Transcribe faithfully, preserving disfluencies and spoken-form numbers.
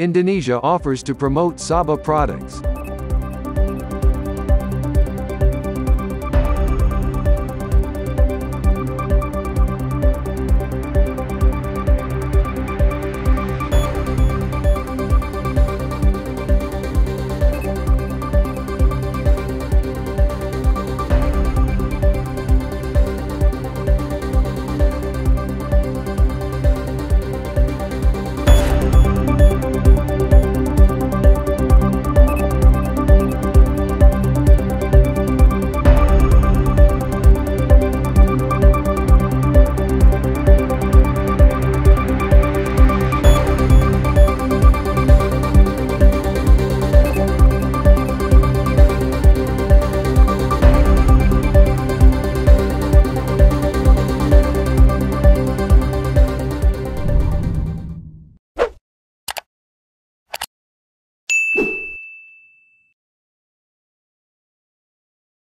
Indonesia offers to promote Sabah products.